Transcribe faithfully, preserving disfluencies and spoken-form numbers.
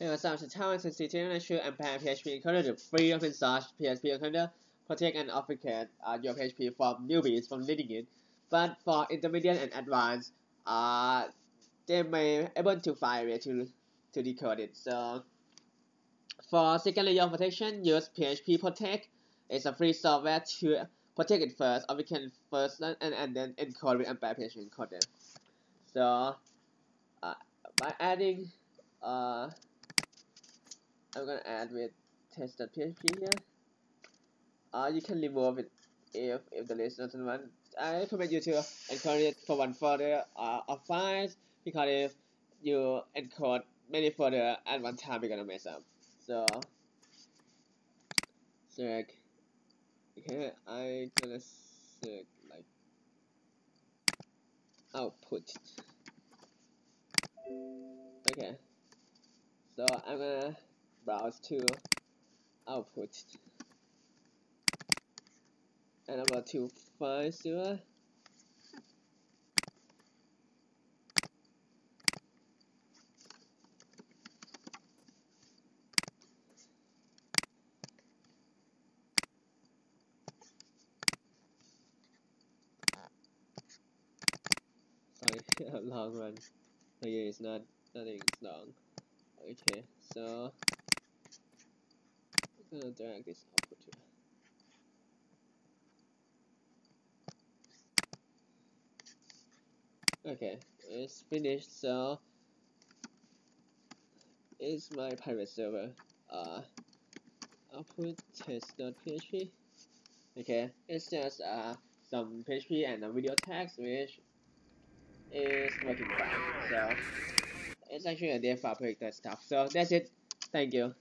Hey, what's up? It's Alex and C T N, and I show Ampare P H P Encoder, the free open source P H P Encoder, protect and obfuscate uh, your P H P from newbies from leading it. But for intermediate and advanced, uh, they may able to find a way to, to decode it. So, for second layer of protection, use P H P Protect. It's a free software to protect it first, or we can first and, and then encode with Ampare P H P Encoder. So, uh, by adding uh, I'm gonna add with test.php here. Uh, you can remove it if if the list doesn't want. I recommend you to encode it for one folder uh, of files, because if you encode many folders at one time, you're gonna mess up. So, select. Okay, I'm gonna select like output. Okay, so I'm gonna browse to output, and I'm going to find zero. Sorry, long run. Okay, it's not nothing. It's long. Okay, so. I'm gonna drag this output here. Okay, it's finished. So it's my private server. Uh, output test.php. Okay, it's just uh some P H P and a video text which is working fine. So it's actually a dev file project stuff. So that's it. Thank you.